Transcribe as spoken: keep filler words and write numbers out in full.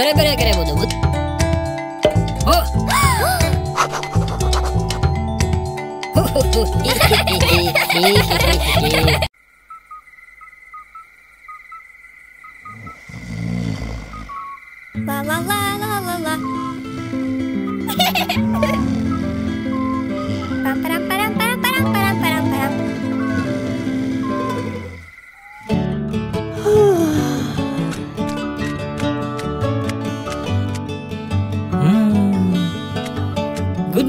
ಬೇರೆ ಬೇರೆ ಕರೆ ಓದುವುದು. La la la la la la. Pa para para para para para para para. Good